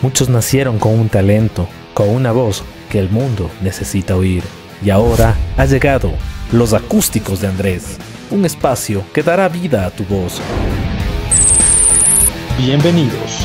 Muchos nacieron con un talento, con una voz que el mundo necesita oír. Y ahora ha llegado Los Acústicos de Andrés, un espacio que dará vida a tu voz. Bienvenidos.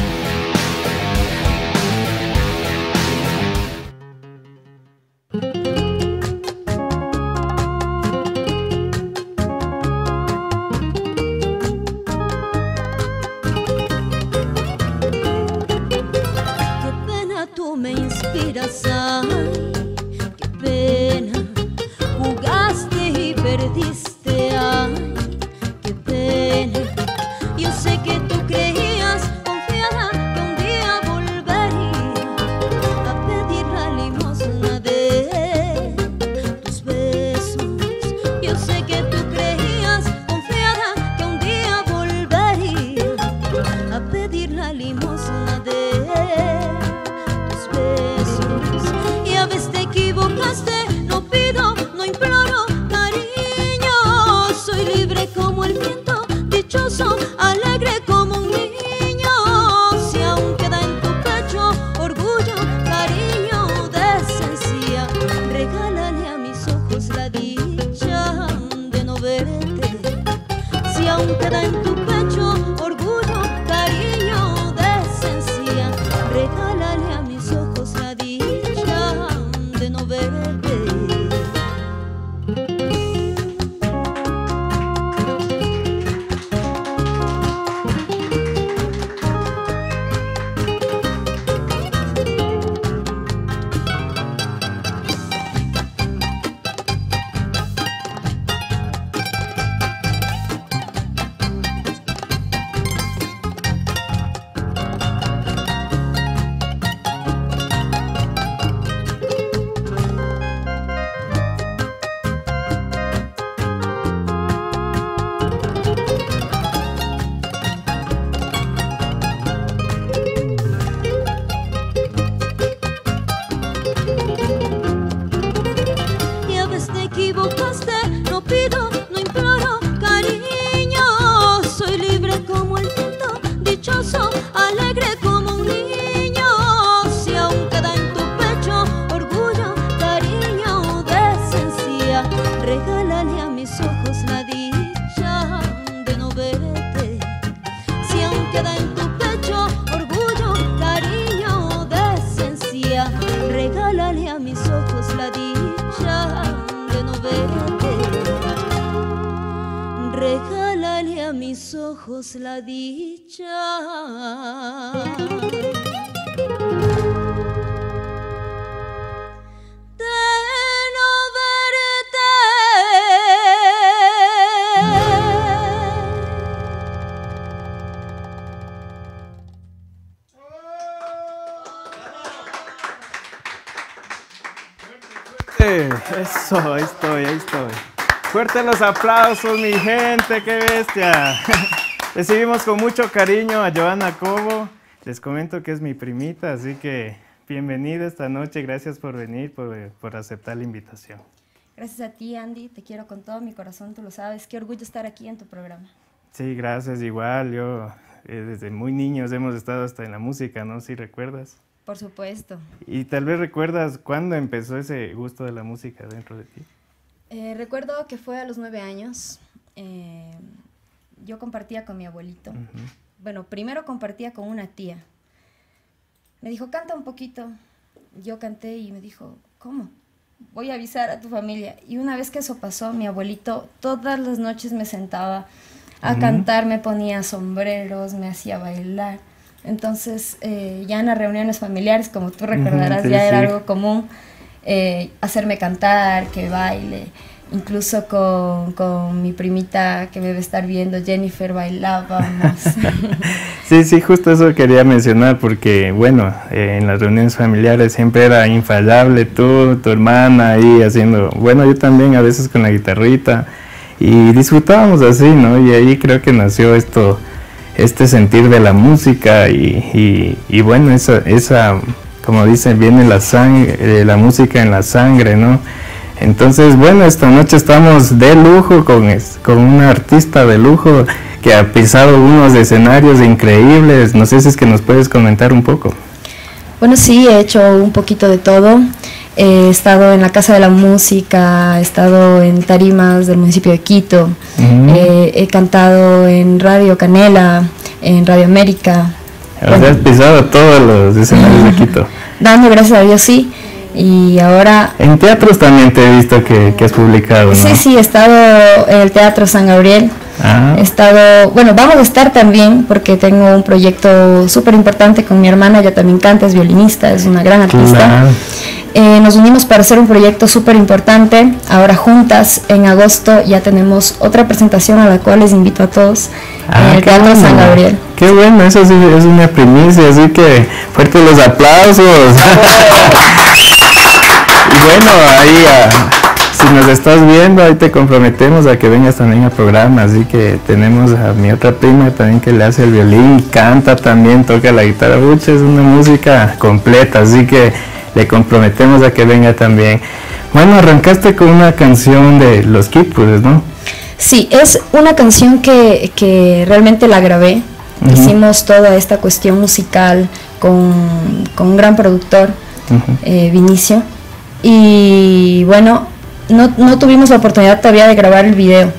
Eso, ahí estoy. Fuertes los aplausos, mi gente, qué bestia. Recibimos con mucho cariño a Johana Cobo. Les comento que es mi primita, así que bienvenida esta noche. Gracias por venir, por aceptar la invitación. Gracias a ti, Andy. Te quiero con todo mi corazón, tú lo sabes. Qué orgullo estar aquí en tu programa. Sí, gracias. Igual, yo desde muy niños hemos estado hasta en la música, ¿no? ¿Sí recuerdas? Por supuesto. Y tal vez recuerdas cuándo empezó ese gusto de la música dentro de ti. Recuerdo que fue a los 9 años. Yo compartía con mi abuelito. Bueno, primero compartía con una tía. Me dijo, canta un poquito. Yo canté y me dijo, ¿cómo? Voy a avisar a tu familia. Y una vez que eso pasó, mi abuelito todas las noches me sentaba a cantar, me ponía sombreros, me hacía bailar. Entonces, ya en las reuniones familiares, como tú recordarás, ya era algo común hacerme cantar, que baile. Incluso con mi primita que me debe estar viendo, Jennifer, bailábamos. Sí, justo eso quería mencionar, porque, bueno, en las reuniones familiares siempre era infalible tú, tu hermana, ahí haciendo... Bueno, yo también a veces con la guitarrita, y disfrutábamos así, ¿no? Y ahí creo que nació esto... este sentir de la música y bueno, esa como dicen, viene la sangre, la música en la sangre, ¿no? Entonces, bueno, esta noche estamos de lujo con una artista de lujo que ha pisado unos escenarios increíbles. No sé si es que nos puedes comentar un poco. Bueno, sí, he hecho un poquito de todo. He estado en la Casa de la Música, he estado en tarimas del municipio de Quito, he cantado en Radio Canela, en Radio América. Bueno, has pisado todos los escenarios de Quito. Dando gracias a Dios, sí. Y ahora... En teatros también te he visto que has publicado, ¿no? Sí, sí, he estado en el Teatro San Gabriel. He estado... Bueno, vamos a estar también porque tengo un proyecto súper importante con mi hermana. Ella también canta, es violinista, es una gran artista. Claro. Nos unimos para hacer un proyecto súper importante. Ahora juntas, en agosto, ya tenemos otra presentación a la cual les invito a todos. En el Teatro San Gabriel. Qué bueno, eso sí es una primicia. Así que fuertes los aplausos. Y bueno, ahí... Si nos estás viendo, ahí te comprometemos a que vengas también al programa. Así que tenemos a mi otra prima también que le hace el violín, canta también, toca la guitarra. Uch, es una música completa, así que le comprometemos a que venga también. Bueno, arrancaste con una canción de Los Kid, pues, ¿no? Sí, es una canción que realmente la grabé. Hicimos toda esta cuestión musical con un gran productor, Vinicio. Y bueno... No tuvimos la oportunidad todavía de grabar el video.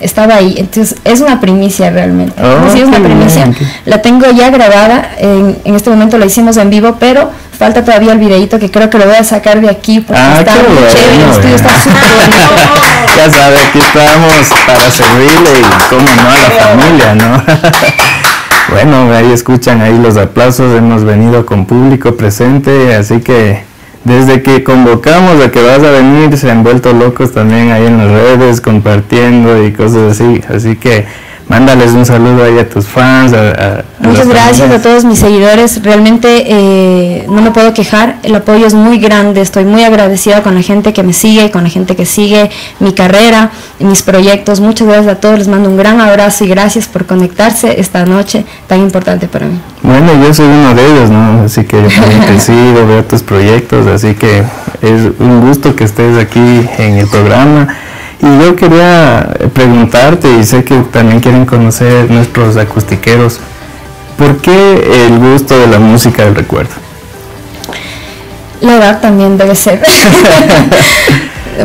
Estaba ahí, entonces es una primicia realmente. Sí, es una primicia. La tengo ya grabada, en este momento la hicimos en vivo, pero falta todavía el videito que creo que lo voy a sacar de aquí porque está muy chévere, el estudio está súper bueno. Ya sabe, aquí estamos para servirle y cómo no a la familia, ¿no? Bueno, ahí escuchan ahí los aplausos, hemos venido con público presente, así que... Desde que convocamos a que vas a venir, se han vuelto locos también ahí en las redes, compartiendo y cosas así. Así que mándales un saludo ahí a tus fans. Muchas gracias a todos mis seguidores. Realmente no me puedo quejar. El apoyo es muy grande. Estoy muy agradecida con la gente que me sigue, con la gente que sigue mi carrera, mis proyectos. Muchas gracias a todos. Les mando un gran abrazo y gracias por conectarse esta noche tan importante para mí. Bueno, yo soy uno de ellos, ¿no? Así que yo también te sigo, veo tus proyectos, así que es un gusto que estés aquí en el programa. Y yo quería preguntarte, y sé que también quieren conocer nuestros acustiqueros, ¿por qué el gusto de la música del recuerdo? La edad también debe ser.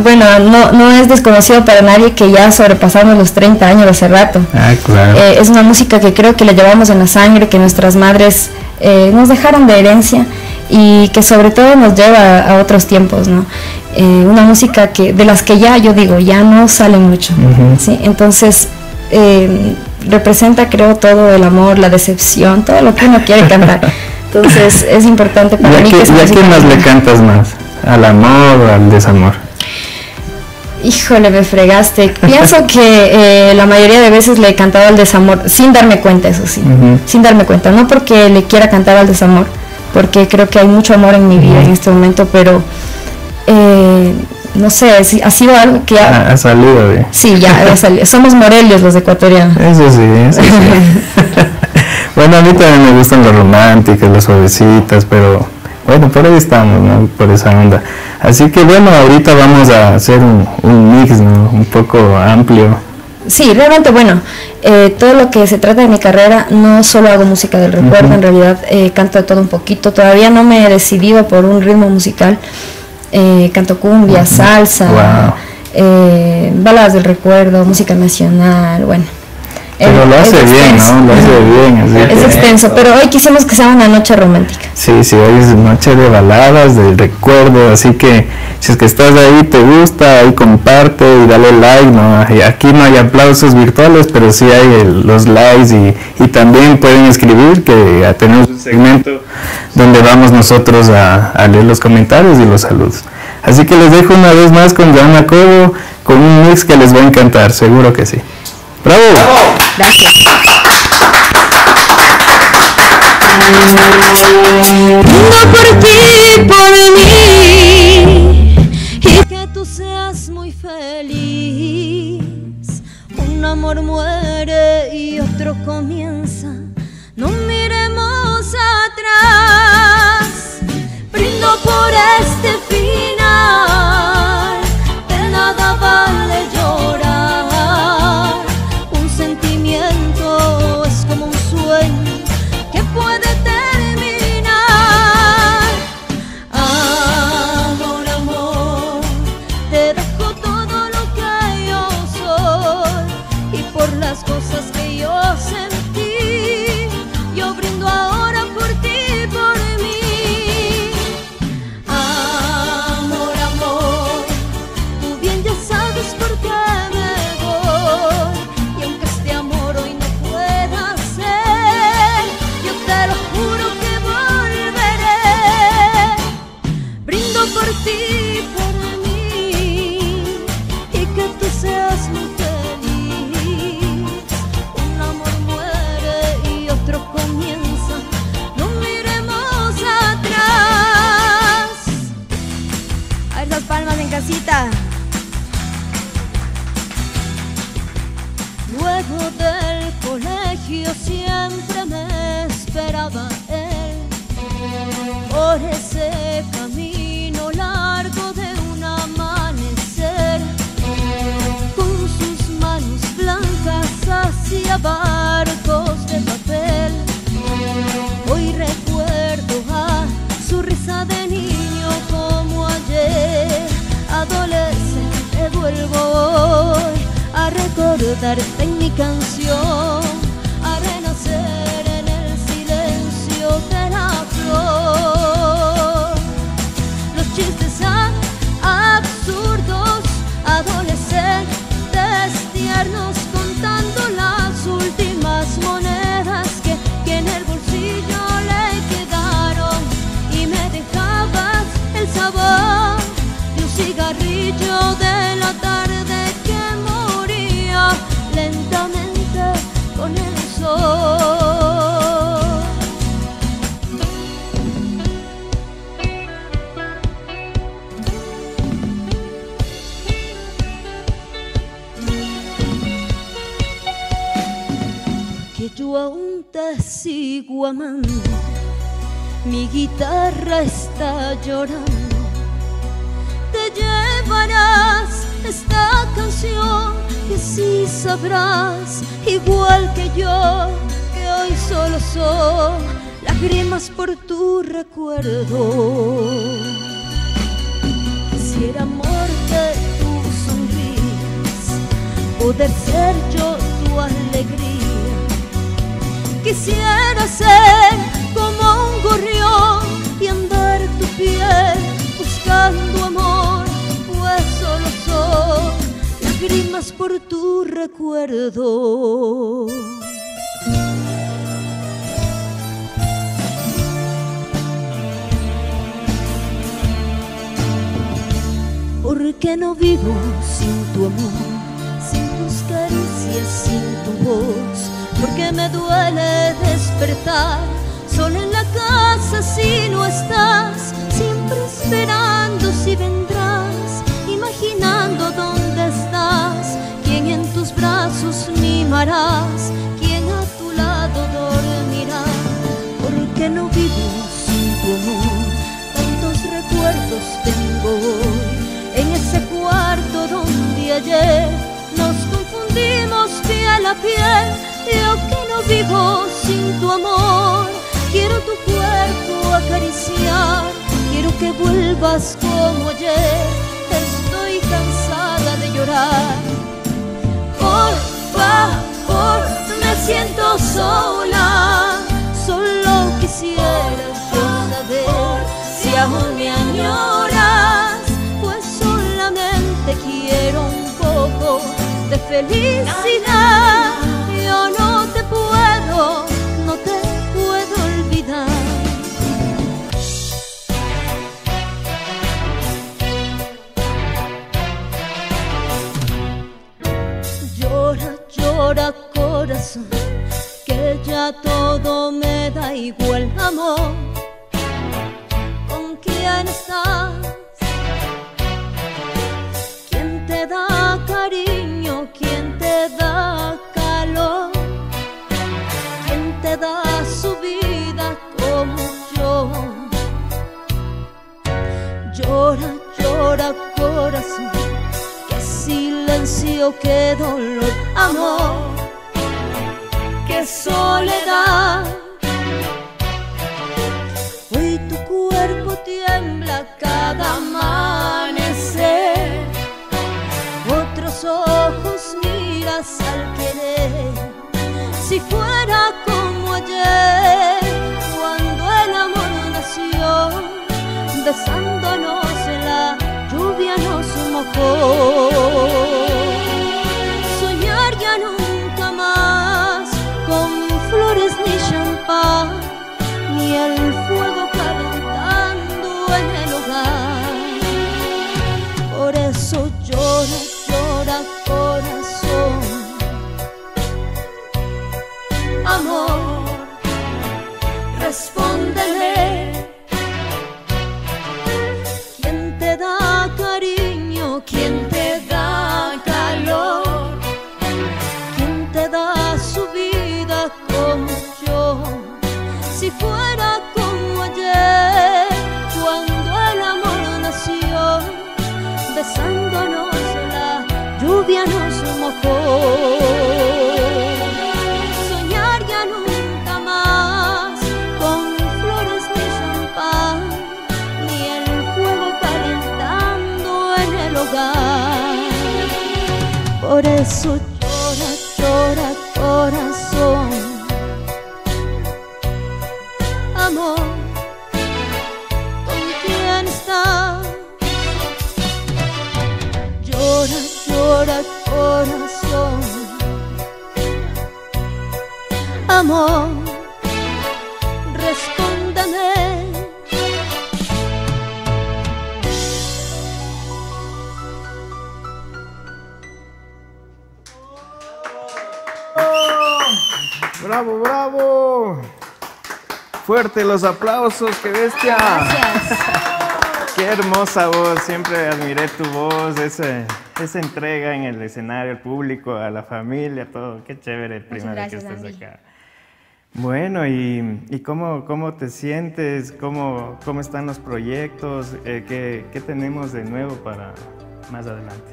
Bueno, no es desconocido para nadie que ya sobrepasamos los 30 años hace rato. Claro. Es una música que creo que la llevamos en la sangre, que nuestras madres nos dejaron de herencia y que sobre todo nos lleva a otros tiempos, ¿no? Una música que de las que ya, yo digo, ya no sale mucho. ¿Sí? Entonces, representa, creo, todo el amor, la decepción, todo lo que uno quiere cantar. Entonces, es importante para mí que esa música... ¿Y a qué más le cantas más? ¿Al amor o al desamor? Híjole, me fregaste. Pienso que la mayoría de veces le he cantado al desamor sin darme cuenta, eso sí. Sin darme cuenta, no porque le quiera cantar al desamor, porque creo que hay mucho amor en mi vida en este momento, pero no sé, ha sido algo que ha salido bien. Sí, ya ha salido. Somos morelios los ecuatorianos. Eso sí, eso sí. Bueno, a mí también me gustan los románticos, las suavecitas, pero... Bueno, por ahí estamos, ¿no? Por esa onda. Así que bueno, ahorita vamos a hacer un mix, ¿no? Un poco amplio. Sí, realmente, bueno, todo lo que se trata de mi carrera, no solo hago música del recuerdo, en realidad canto de todo un poquito. Todavía no me he decidido por un ritmo musical. Canto cumbia, salsa, baladas del recuerdo, música nacional, bueno. Pero lo hace bien, ¿no? Lo hace bien. Así es extenso, pero hoy quisimos que sea una noche romántica. Sí, sí, hoy es noche de baladas, del recuerdo, así que si es que estás ahí, te gusta, ahí comparte y dale like, ¿no? Aquí no hay aplausos virtuales, pero sí hay los likes y también pueden escribir, que ya tenemos un segmento donde vamos nosotros a leer los comentarios y los saludos. Así que les dejo una vez más con Johana Cobo, con un mix que les va a encantar, seguro que sí. ¡Bravo! ¡Bravo! Gracias. Brindo por ti, por mí, y que tú seas muy feliz. Un amor muere y otro comienza, no miremos atrás. Brindo por este final, de nada vale llorar. Es como un sueño que puede terminar. las cosas que yo sentí. Yo brindo ahora por ti, por mí. Amor, amor, tú bien ya sabes por qué me voy. Y aunque este amor hoy no pueda ser, yo te lo juro que volveré. Brindo por ti, por mí, y que tú seas mi feliz. Palmas en casita. Luego del colegio siempre me esperaba él, por ese camino largo de un amanecer, con sus manos blancas hacia barcos de papel. Hoy recuerdo a su risa de niño como ayer. Adolescente vuelvo hoy a recordarte en mi canción, a renacer en el silencio de la flor. Los chistes absurdos, adolescentes tiernos contando las últimas monedas que en el bolsillo le quedaron, y me dejabas el sabor. Cigarrillo de la tarde que moría lentamente con el sol. Que yo aún te sigo amando, mi guitarra está llorando. Llevarás esta canción y así sabrás, igual que yo, que hoy solo son lágrimas por tu recuerdo. Quisiera amor que tú sonríes, poder ser yo tu alegría. Quisiera ser como un gorrión y andar tu piel buscando amor. Solo son lágrimas por tu recuerdo. Porque no vivo sin tu amor, sin tus caricias, sin tu voz. Porque me duele despertar sola en la casa si no estás, siempre esperando si vendrás, imaginando dónde estás, quién en tus brazos mimarás, quién a tu lado dormirá. Porque no vivo sin tu amor, tantos recuerdos tengo hoy, en ese cuarto donde ayer nos confundimos piel a piel. Yo que no vivo sin tu amor, quiero tu cuerpo acariciar, quiero que vuelvas como ayer. Estoy cansada de llorar. Por favor, me siento sola. Solo quisiera yo saber si aún me añoras, pues solamente quiero un poco de felicidad. Yo no te puedo olvidar. Llora corazón, que ya todo me da igual, amor. ¿Con quién estás? ¿Quién te da cariño? ¿Quién te da calor? ¿Quién te da su vida como yo? Llora, llora corazón, qué silencio, qué dolor. Amor, qué soledad. Hoy tu cuerpo tiembla cada amanecer. Otros ojos miran. digas al querer, si fuera como ayer, cuando el amor nació, besándonos en la lluvia nos mojó. Soñar ya nunca más con flores ni champán, ni el fuego calentando en el hogar. Por eso lloro. Llora corazón, amor, respóndele. ¿Quién te da cariño? ¿Quién te da calor? ¿Quién te da su vida como yo? Si fuera como ayer, cuando el amor nació, besándonos lluvia nos mojó. Soñar ya nunca más con flores ni champán, ni el fuego calentando en el hogar. Por eso llora, llora corazón, amor, ¿con quién está? Llora, llora corazón, amor, respóndame. Bravo, bravo. Fuerte los aplausos, qué bestia. Gracias. Qué hermosa voz, siempre admiré tu voz, esa entrega en el escenario, al público, a la familia, todo. Qué chévere, primero que estés acá. Bueno, ¿y cómo te sientes? ¿Cómo están los proyectos? ¿Qué tenemos de nuevo para más adelante?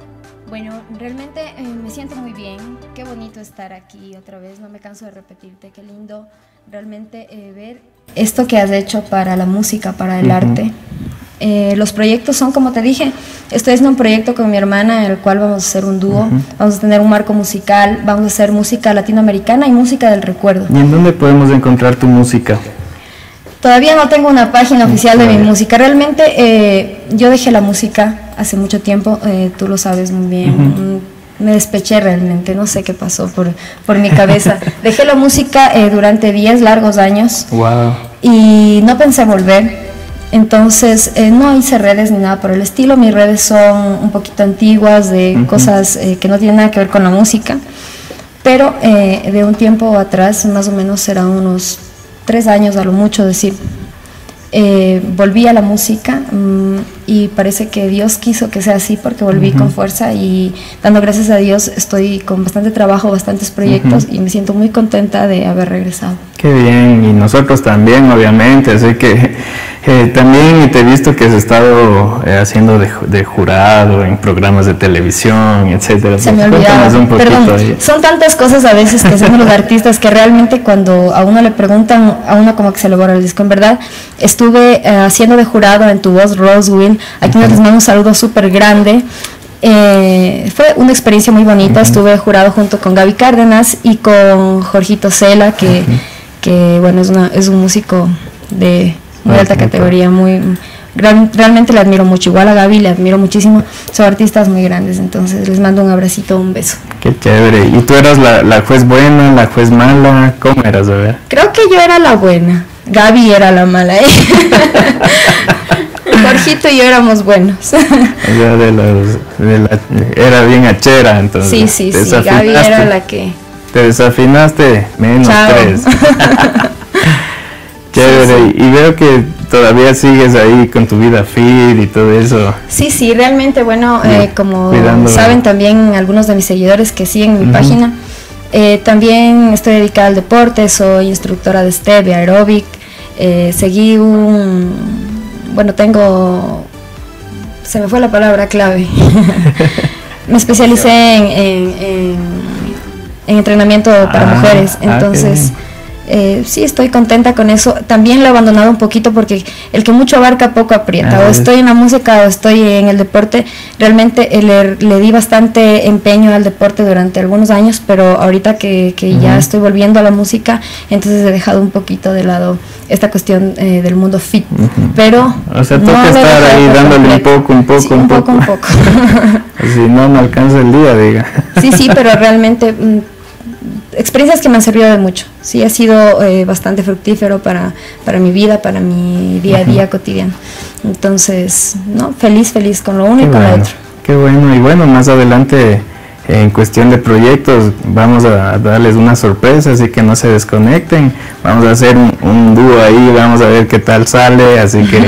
Bueno, realmente me siento muy bien. Qué bonito estar aquí otra vez. No me canso de repetirte. Qué lindo realmente ver esto que has hecho para la música, para el arte. Los proyectos son, como te dije, estoy haciendo un proyecto con mi hermana en el cual vamos a hacer un dúo, vamos a tener un marco musical, vamos a hacer música latinoamericana y música del recuerdo. ¿Y en dónde podemos encontrar tu música? Todavía no tengo una página oficial de mi música, realmente yo dejé la música hace mucho tiempo, tú lo sabes muy bien, me despeché realmente, no sé qué pasó por mi cabeza. Dejé la música durante 10 largos años y no pensé volver. Entonces, no hice redes ni nada por el estilo. Mis redes son un poquito antiguas, de cosas que no tienen nada que ver con la música. Pero de un tiempo atrás, más o menos será unos 3 años a lo mucho decir, volví a la música y parece que Dios quiso que sea así porque volví con fuerza y dando gracias a Dios estoy con bastante trabajo, bastantes proyectos y me siento muy contenta de haber regresado. Qué bien, y nosotros también obviamente, así que... también te he visto que has estado haciendo de jurado en programas de televisión, etcétera. Se me olvidaba. Perdón, son tantas cosas a veces que hacemos los artistas que realmente cuando a uno le preguntan, a uno como que se le borra el disco. En verdad, estuve haciendo de jurado en Tu voz Rose Wind. Aquí nos mando un saludo súper grande. Fue una experiencia muy bonita. Estuve de jurado junto con Gaby Cárdenas y con Jorgito Cela, que bueno, es un músico de... muy alta categoría, realmente le admiro mucho, igual a Gaby le admiro muchísimo, son artistas muy grandes, entonces les mando un abracito, un beso. Qué chévere, ¿y tú eras la juez buena, la juez mala? ¿Cómo eras? A ver. Creo que yo era la buena, Gaby era la mala, ¿eh? Jorgito y yo éramos buenos. Era bien hachera, entonces. Sí, Gaby era la que... Te desafinaste, menos Chao. 3. Chévere, y veo que todavía sigues ahí con tu vida fit y todo eso. Sí, realmente, bueno, como saben también algunos de mis seguidores que siguen mi página, también estoy dedicada al deporte, soy instructora de Stevia aeróbic, seguí se me fue la palabra clave, me especialicé en entrenamiento para mujeres, entonces... Sí, estoy contenta con eso. También lo he abandonado un poquito porque el que mucho abarca poco aprieta. O estoy en la música o estoy en el deporte. Realmente le di bastante empeño al deporte durante algunos años, pero ahorita que ya estoy volviendo a la música, entonces he dejado un poquito de lado esta cuestión del mundo fit. Pero o sea, toca estar ahí dándole un poco, sí, un poco. Si no, no alcanza el día, diga. Sí, sí, pero realmente experiencias que me han servido de mucho. Sí, ha sido bastante fructífero para mi vida, para mi día a día cotidiano. Entonces, no, feliz con lo uno y con lo otro. Qué bueno, y bueno, más adelante en cuestión de proyectos vamos a darles una sorpresa, así que no se desconecten. Vamos a hacer un dúo ahí, vamos a ver qué tal sale, así que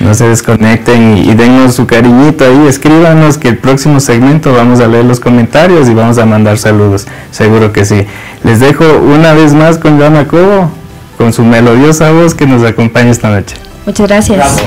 no se desconecten y dennos su cariñito ahí, escríbanos, que el próximo segmento vamos a leer los comentarios y vamos a mandar saludos, seguro que sí. Les dejo una vez más con Johana Cobo, con su melodiosa voz que nos acompaña esta noche. Muchas gracias. Bravo.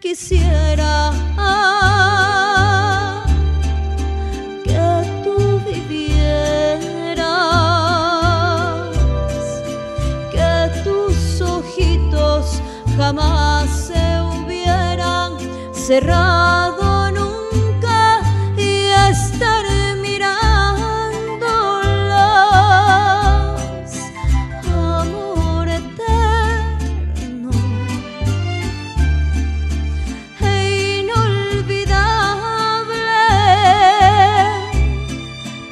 Quisiera encerrado nunca y estar mirándolas, amor eterno e inolvidable.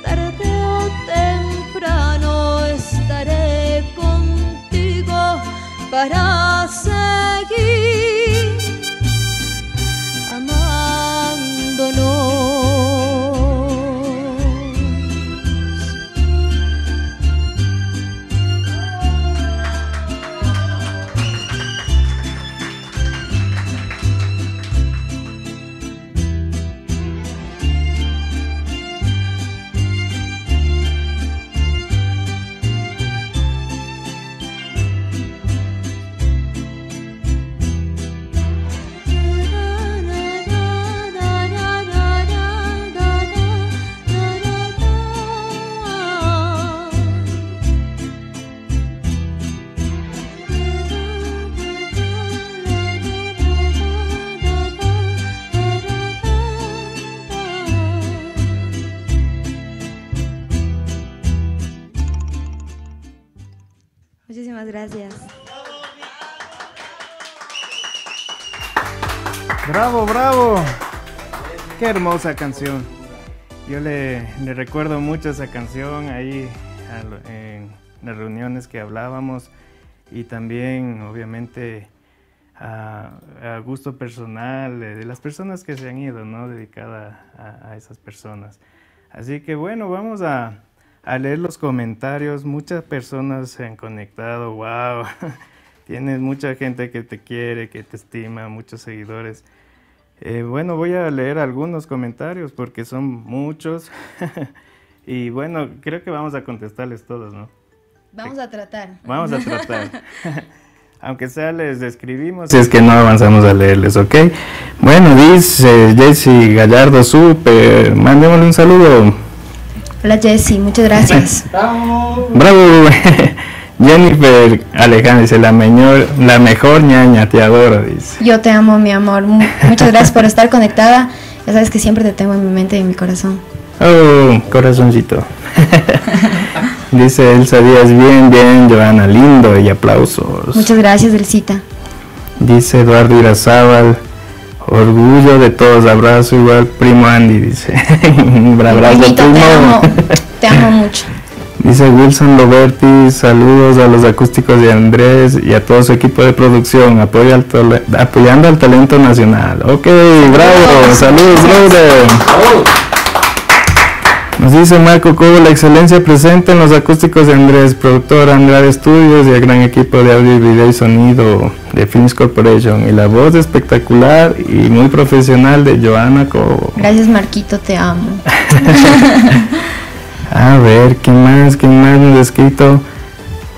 Tarde o temprano estaré contigo para seguir . Gracias. Bravo, bravo. Qué hermosa canción. Yo le recuerdo mucho esa canción ahí en las reuniones que hablábamos y también obviamente a gusto personal de las personas que se han ido, ¿no? Dedicada a esas personas. Así que bueno, vamos a leer los comentarios. Muchas personas se han conectado, wow, tienes mucha gente que te quiere, que te estima, muchos seguidores. Bueno, voy a leer algunos comentarios porque son muchos y bueno, creo que vamos a contestarles todos, ¿no? Vamos a tratar. Vamos a tratar. Aunque sea les escribimos, si es que no avanzamos a leerles, ¿ok? Bueno, dice Jessy Gallardo Super, mandémosle un saludo. Hola Jessy, muchas gracias. ¡Bravo! ¡Bravo! Jennifer Alejandra dice, la mejor ñaña, te adoro, dice. Yo te amo, mi amor. Muchas gracias por estar conectada. Ya sabes que siempre te tengo en mi mente y en mi corazón. ¡Oh, corazoncito! Dice Elsa Díaz, bien, bien, Johana, lindo, y aplausos. Muchas gracias, Elcita. Dice Eduardo Irazábal, orgullo de todos, abrazo igual, primo Andy, dice. Abrazo, primo. Te amo mucho. Dice Wilson Loberti, saludos a Los Acústicos de Andrés y a todo su equipo de producción, apoyando al talento nacional. Ok, bravo, saludos, brother. Nos dice Marco Cobo, la excelencia presente en Los Acústicos de Andrés, productor Andrés Studios y el gran equipo de audio, video y sonido de Films Corporation, y la voz espectacular y muy profesional de Johana Cobo. Gracias Marquito, te amo. A ver, ¿quién más nos ha escrito?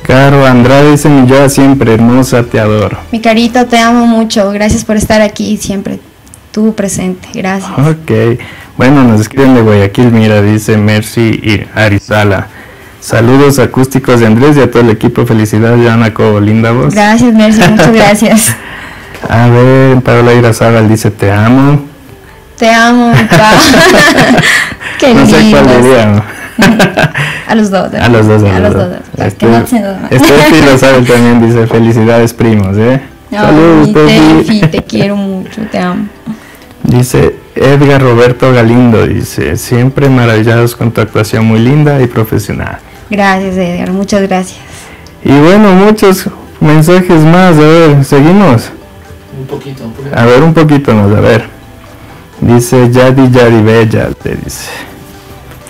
Caro Andrade dice, mi yo siempre hermosa, te adoro. Mi carito, te amo mucho, gracias por estar aquí siempre. Tú presente, gracias. Ok, bueno, nos escriben de Guayaquil, mira, dice Mercy y Arizala. Saludos Acústicos de Andrés y a todo el equipo, felicidades, Johana Cobo, linda voz. Gracias Mercy, muchas gracias. A ver, Paola Irazábal dice, te amo. Te amo, Pablo. Qué lindo. No sé cuál diría. A los dos. A los dos. A los dos. Este Filosábal también dice, felicidades primos, ¿eh? No, saludos, Tefi, te quiero mucho, te amo. Dice Edgar Roberto Galindo, dice, siempre maravillados con tu actuación muy linda y profesional. Gracias Edgar, muchas gracias. Y bueno, muchos mensajes más, a ver, ¿seguimos? Un poquito. A ver, un poquito más, a ver. Dice Yadi Yaribella, te dice.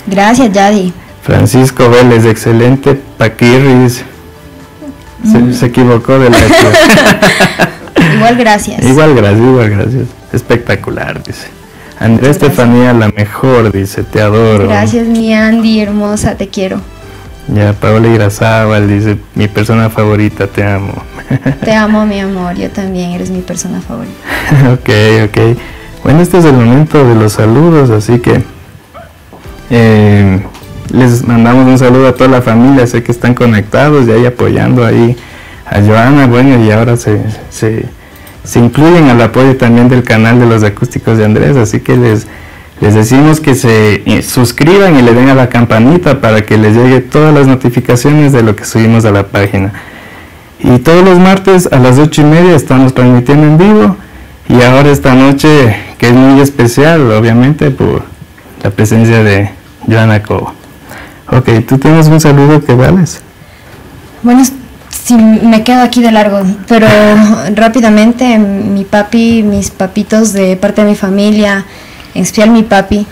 Gracias Yadi. Francisco Vélez, excelente Paquirris. Se equivocó de la Igual gracias. Espectacular, dice. Andrés Estefanía, la mejor, dice, te adoro. Gracias, mi Andy, hermosa, te quiero. Ya, Paola Irazábal dice, mi persona favorita, te amo. Te amo, mi amor, yo también, eres mi persona favorita. Ok. Bueno, este es el momento de los saludos, así que les mandamos un saludo a toda la familia, sé que están conectados y ahí apoyando ahí a Johana, bueno, y ahora se se incluyen al apoyo también del canal de Los Acústicos de Andrés, así que les decimos que se suscriban y le den a la campanita para que les llegue todas las notificaciones de lo que subimos a la página. Y todos los martes a las 8:30 estamos transmitiendo en vivo, y ahora esta noche, que es muy especial, obviamente, por la presencia de Johana Cobo. Ok, ¿tú tienes un saludo que darles? Bueno, sí, me quedo aquí de largo, pero rápidamente, mi papi, mis papitos de parte de mi familia, en especial mi papi,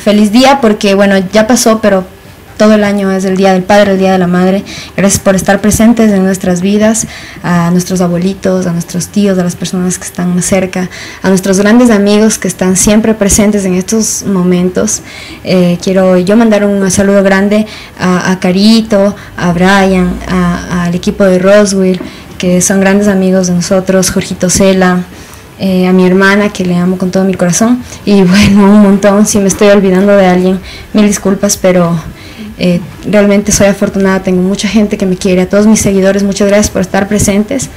feliz día, porque bueno, ya pasó, pero todo el año es el Día del Padre, el Día de la Madre. Gracias por estar presentes en nuestras vidas, a nuestros abuelitos, a nuestros tíos, a las personas que están más cerca, a nuestros grandes amigos que están siempre presentes en estos momentos. Quiero yo mandar un saludo grande a Carito, a Brian, al equipo de Roswell, que son grandes amigos de nosotros, Jorgito Cela, a mi hermana, que le amo con todo mi corazón, y bueno, un montón. Si me estoy olvidando de alguien, mil disculpas, pero realmente soy afortunada, tengo mucha gente que me quiere. A todos mis seguidores, muchas gracias por estar presentes,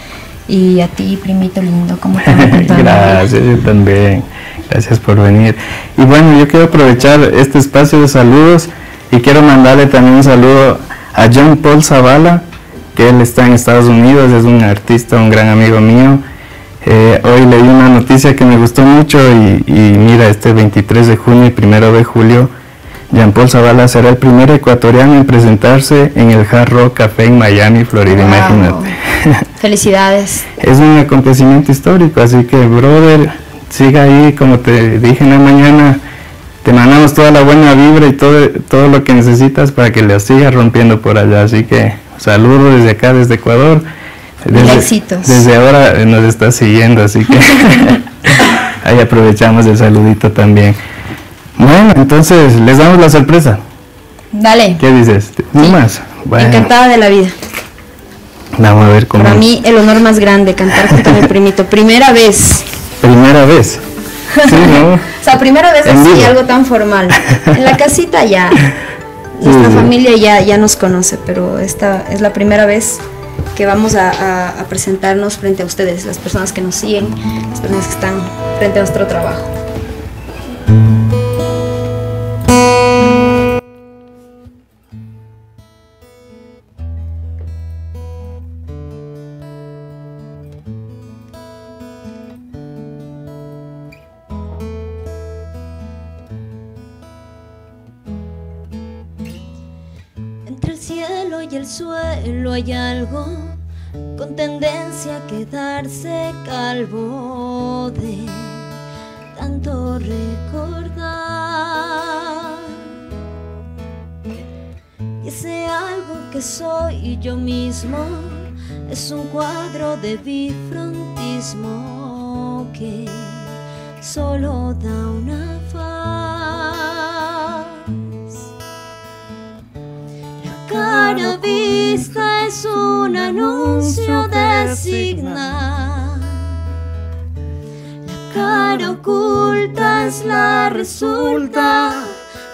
y a ti, primito lindo, ¿cómo te amo? Gracias, yo también, gracias por venir. Y bueno, yo quiero aprovechar este espacio de saludos y quiero mandarle también un saludo a Jean Paul Zavala, que él está en Estados Unidos, es un artista, un gran amigo mío. Hoy leí una noticia que me gustó mucho, y mira, este 23 de junio y 1 de julio Jean Paul Zavala será el primer ecuatoriano en presentarse en el Hard Rock Café en Miami, Florida. Wow. Imagínate. Felicidades. Es un acontecimiento histórico, así que, brother, siga ahí, como te dije en la mañana, te mandamos toda la buena vibra y todo lo que necesitas para que le sigas rompiendo por allá. Así que saludo desde acá, desde Ecuador. Desde ahora nos está siguiendo, así que ahí aprovechamos el saludito también. Bueno, entonces, les damos la sorpresa. Dale. ¿Qué dices? ¿No más? Bueno. Encantada de la vida. Vamos a ver cómo. Para mí, el honor más grande, cantar junto a mi primito. Primera vez. ¿Primera vez? Sí, ¿no? O sea, primera vez así, algo tan formal. En la casita ya. Nuestra familia ya nos conoce, pero esta es la primera vez que vamos a presentarnos frente a ustedes, las personas que nos siguen, las personas que están frente a nuestro trabajo. Hay algo con tendencia a quedarse calvo de tanto recordar, y ese algo que soy yo mismo es un cuadro de bifrontismo que solo da una faz. La cara vista es un anuncio de signar. La cara oculta es la resulta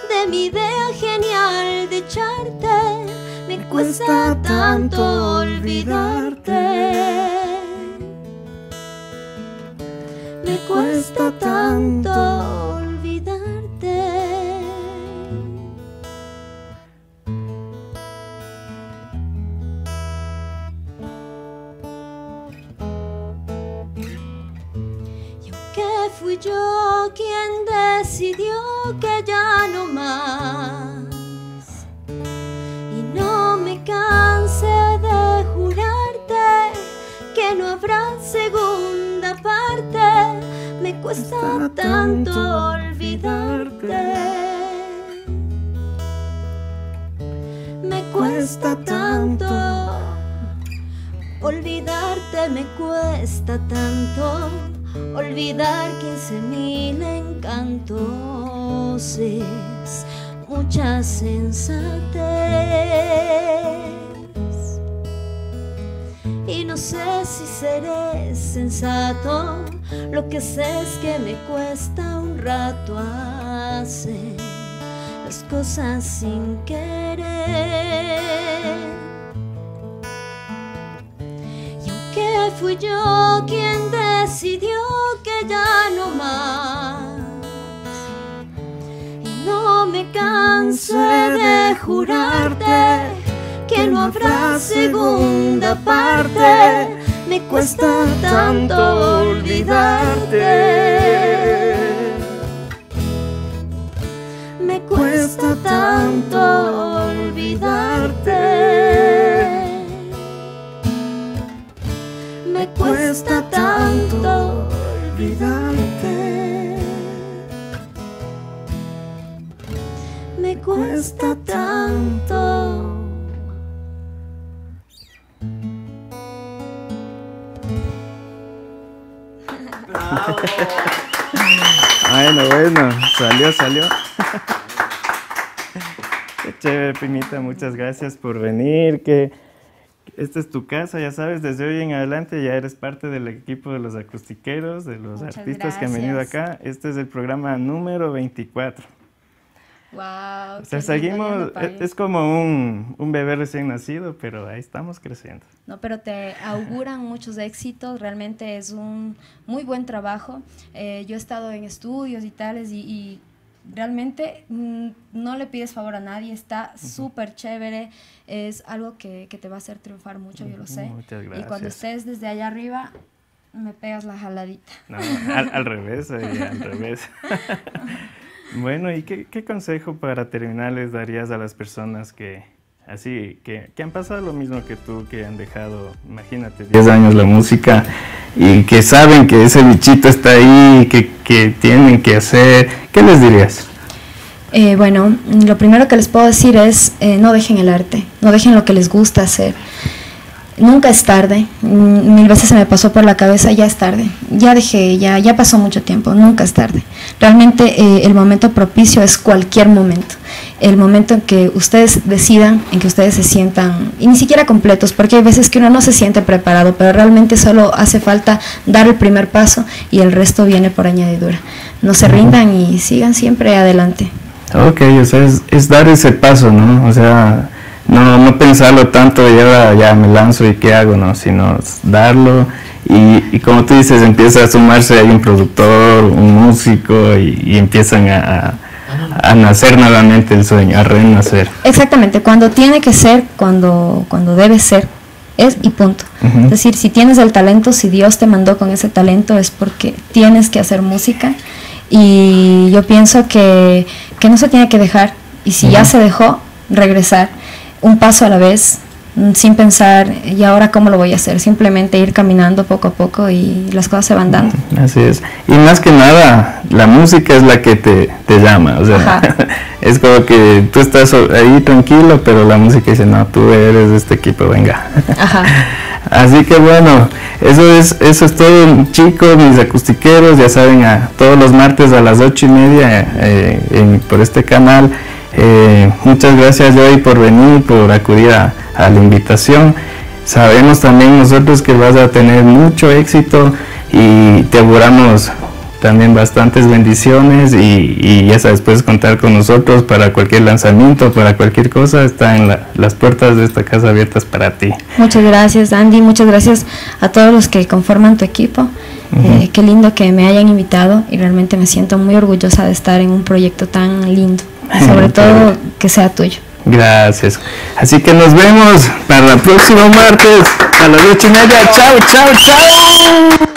de mi idea genial de echarte. Me cuesta tanto olvidarte, me cuesta tanto olvidarte. Fui yo quien decidió que ya no más, y no me cansé de jurarte que no habrá segunda parte. Me cuesta tanto olvidarte, me cuesta tanto olvidarte, me cuesta tanto olvidar 15.000 encantos. Es mucha sensatez, y no sé si seré sensato. Lo que sé es que me cuesta un rato hacer las cosas sin querer. Y aunque fui yo quien decidió decidió que ya no más. Y no me cansé de jurarte que no habrá segunda parte. Me cuesta tanto olvidarte. Me cuesta tanto olvidarte. Me cuesta tanto olvidarte. Me cuesta tanto. Bravo. Bueno, salió. Qué chévere, Primita, muchas gracias por venir, que esta es tu casa, ya sabes, desde hoy en adelante ya eres parte del equipo de los acustiqueros, de los muchas artistas gracias. Que han venido acá. Este es el programa número 24. Wow, o sea, seguimos, es como un bebé recién nacido, pero ahí estamos creciendo. No, pero te auguran muchos éxitos, realmente es un muy buen trabajo. Yo he estado en estudios y tales y realmente no le pides favor a nadie, está súper chévere, es algo que te va a hacer triunfar mucho, yo lo sé. Muchas gracias. Y cuando estés desde allá arriba... me pegas la jaladita. No, al revés, al revés. Bueno, ¿y qué consejo para terminar les darías a las personas que han pasado lo mismo que tú, que han dejado, imagínate, 10 años la música y que saben que ese bichito está ahí, que tienen que hacer? ¿Qué les dirías? Bueno, lo primero que les puedo decir es no dejen el arte, no dejen lo que les gusta hacer. Nunca es tarde, mil veces se me pasó por la cabeza, ya es tarde, ya dejé, ya pasó mucho tiempo, nunca es tarde. Realmente el momento propicio es cualquier momento, el momento en que ustedes decidan, en que ustedes se sientan, y ni siquiera completos, porque hay veces que uno no se siente preparado, pero realmente solo hace falta dar el primer paso y el resto viene por añadidura. No se rindan y sigan siempre adelante. Ok, o sea, es dar ese paso, ¿no? O sea... No pensarlo tanto, ya me lanzo y qué hago, no, sino darlo y como tú dices, empieza a sumarse, hay un productor, un músico y empiezan a nacer nuevamente el sueño, a renacer. Exactamente, cuando tiene que ser, cuando debe ser, es y punto. Es decir, si tienes el talento, si Dios te mandó con ese talento, es porque tienes que hacer música y yo pienso que no se tiene que dejar y si ya se dejó, regresar. Un paso a la vez, sin pensar, ¿y ahora cómo lo voy a hacer? Simplemente ir caminando poco a poco y las cosas se van dando. Así es. Y más que nada, la música es la que te llama. O sea, es como que tú estás ahí tranquilo, pero la música dice, no, tú eres de este equipo, venga. Así que bueno, eso es todo, chicos, mis acustiqueros. Ya saben, todos los martes a las 8:30 por este canal. Muchas gracias, Joy, por venir, por acudir a la invitación. Sabemos también nosotros que vas a tener mucho éxito y te auguramos también bastantes bendiciones y ya sabes, puedes contar con nosotros para cualquier lanzamiento, para cualquier cosa, están las puertas de esta casa abiertas para ti. Muchas gracias, Andy, muchas gracias a todos los que conforman tu equipo. Qué lindo que me hayan invitado y realmente me siento muy orgullosa de estar en un proyecto tan lindo, sobre todo que sea tuyo. Gracias. Así que nos vemos para el próximo martes a las 8:30. Chao, chao, chao.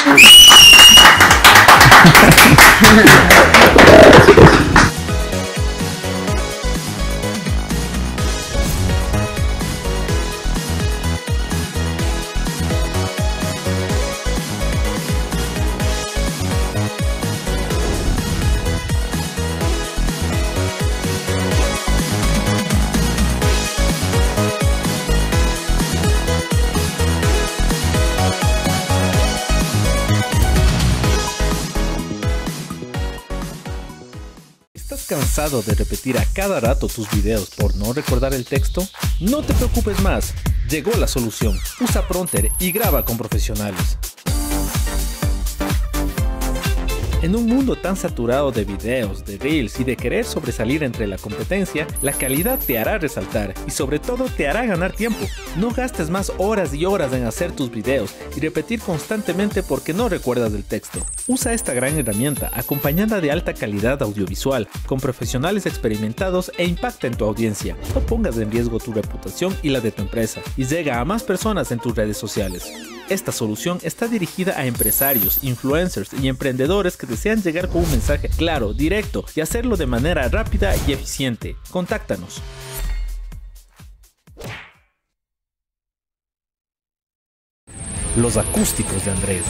¿Cansado de repetir a cada rato tus videos por no recordar el texto? No te preocupes más, llegó la solución. Usa Prompter y graba con profesionales. En un mundo tan saturado de videos, de reels y de querer sobresalir entre la competencia, la calidad te hará resaltar y sobre todo te hará ganar tiempo. No gastes más horas y horas en hacer tus videos y repetir constantemente porque no recuerdas el texto. Usa esta gran herramienta acompañada de alta calidad audiovisual, con profesionales experimentados e impacta en tu audiencia. No pongas en riesgo tu reputación y la de tu empresa y llega a más personas en tus redes sociales. Esta solución está dirigida a empresarios, influencers y emprendedores que desean llegar con un mensaje claro, directo y hacerlo de manera rápida y eficiente. Contáctanos. Los Acústicos de Andrés.